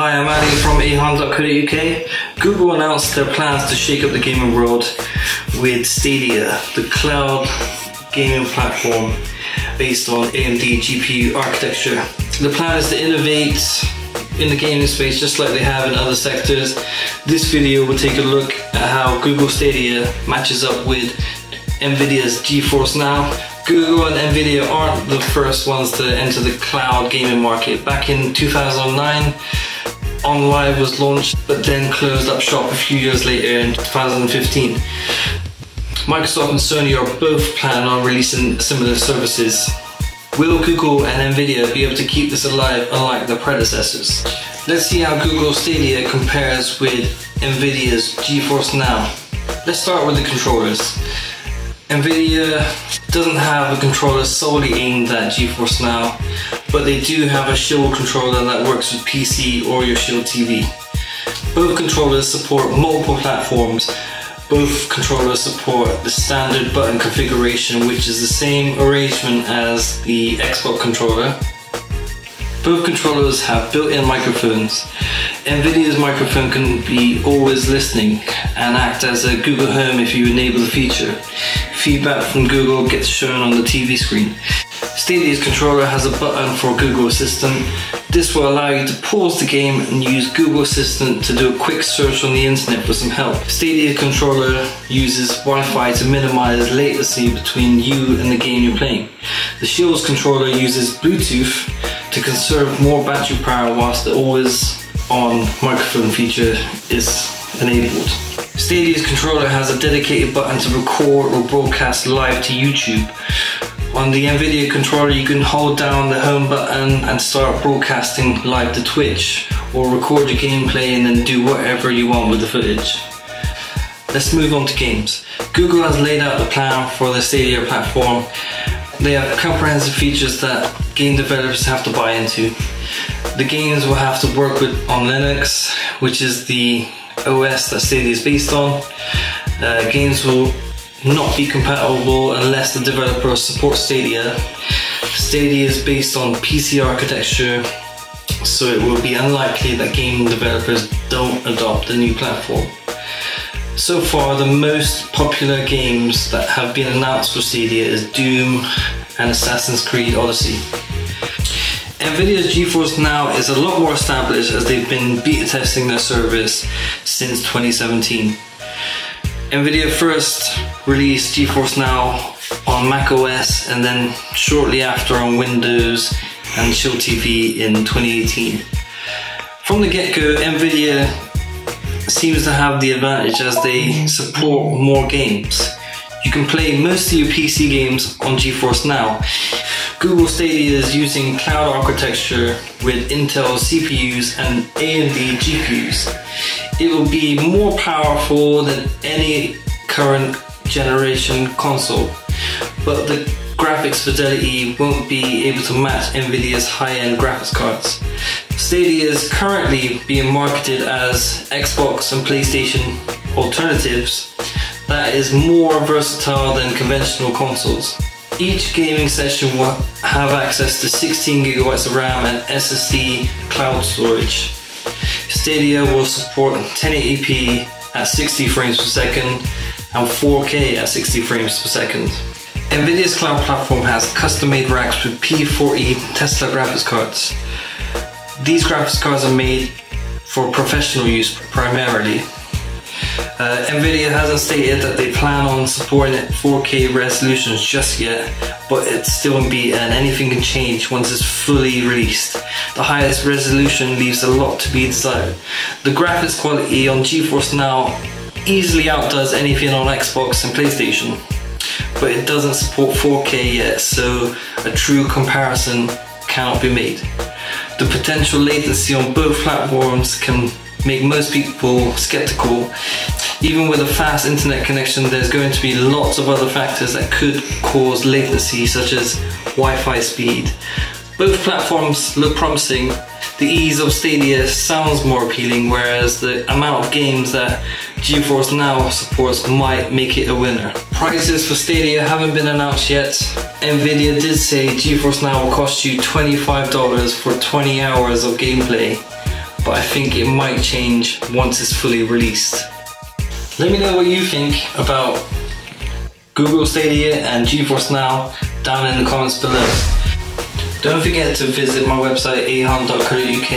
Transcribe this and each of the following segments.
Hi, I'm Ali from eHarm.co.uk. Google announced their plans to shake up the gaming world with Stadia, the cloud gaming platform based on AMD GPU architecture. The plan is to innovate in the gaming space just like they have in other sectors. This video will take a look at how Google Stadia matches up with NVIDIA's GeForce Now. Google and NVIDIA aren't the first ones to enter the cloud gaming market. Back in 2009, OnLive was launched but then closed up shop a few years later in 2015. Microsoft and Sony are both planning on releasing similar services. Will Google and NVIDIA be able to keep this alive unlike their predecessors? Let's see how Google Stadia compares with NVIDIA's GeForce Now. Let's start with the controllers. NVIDIA doesn't have a controller solely aimed at GeForce Now, but they do have a Shield controller that works with PC or your Shield TV. Both controllers support multiple platforms. Both controllers support the standard button configuration, which is the same arrangement as the Xbox controller. Both controllers have built-in microphones. NVIDIA's microphone can be always listening and act as a Google Home if you enable the feature. Feedback from Google gets shown on the TV screen. Stadia's controller has a button for Google Assistant. This will allow you to pause the game and use Google Assistant to do a quick search on the internet for some help. Stadia's controller uses Wi-Fi to minimize latency between you and the game you're playing. The Shield's controller uses Bluetooth to conserve more battery power whilst the always on microphone feature is enabled. Stadia's controller has a dedicated button to record or broadcast live to YouTube. On the NVIDIA controller, you can hold down the home button and start broadcasting live to Twitch, or record your gameplay and then do whatever you want with the footage. Let's move on to games. Google has laid out the plan for the Stadia platform. They have comprehensive features that game developers have to buy into. The games will have to work on Linux, which is the OS that Stadia is based on. Games will not be compatible unless the developer supports Stadia. Stadia is based on PC architecture, so it will be unlikely that game developers don't adopt the new platform. So far, the most popular games that have been announced for Stadia is Doom and Assassin's Creed Odyssey. NVIDIA's GeForce Now is a lot more established, as they've been beta testing their service since 2017. NVIDIA first released GeForce Now on macOS and then shortly after on Windows and Shield TV in 2018. From the get-go, NVIDIA seems to have the advantage as they support more games. You can play most of your PC games on GeForce Now. Google Stadia is using cloud architecture with Intel CPUs and AMD GPUs. It will be more powerful than any current generation console, but the graphics fidelity won't be able to match NVIDIA's high-end graphics cards. Stadia is currently being marketed as Xbox and PlayStation alternatives that is more versatile than conventional consoles. Each gaming session will have access to 16 gigabytes of RAM and SSD cloud storage. Stadia will support 1080p at 60 frames per second and 4K at 60 frames per second. NVIDIA's cloud platform has custom-made racks with P40 Tesla graphics cards. These graphics cards are made for professional use primarily. NVIDIA hasn't stated that they plan on supporting 4K resolutions just yet, but it's still in beta and anything can change once it's fully released. The highest resolution leaves a lot to be desired. The graphics quality on GeForce Now easily outdoes anything on Xbox and PlayStation, but it doesn't support 4K yet, so a true comparison cannot be made. The potential latency on both platforms can make most people skeptical. Even with a fast internet connection, there's going to be lots of other factors that could cause latency, such as Wi-Fi speed. Both platforms look promising. The ease of Stadia sounds more appealing, whereas the amount of games that GeForce Now supports might make it a winner. Prices for Stadia haven't been announced yet. NVIDIA did say GeForce Now will cost you $25 for 20 hours of gameplay, but I think it might change once it's fully released. Let me know what you think about Google Stadia and GeForce Now down in the comments below. Don't forget to visit my website ahun.co.uk.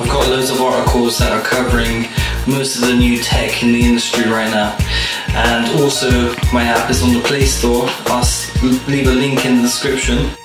I've got loads of articles that are covering most of the new tech in the industry right now, and also my app is on the Play Store. I'll leave a link in the description.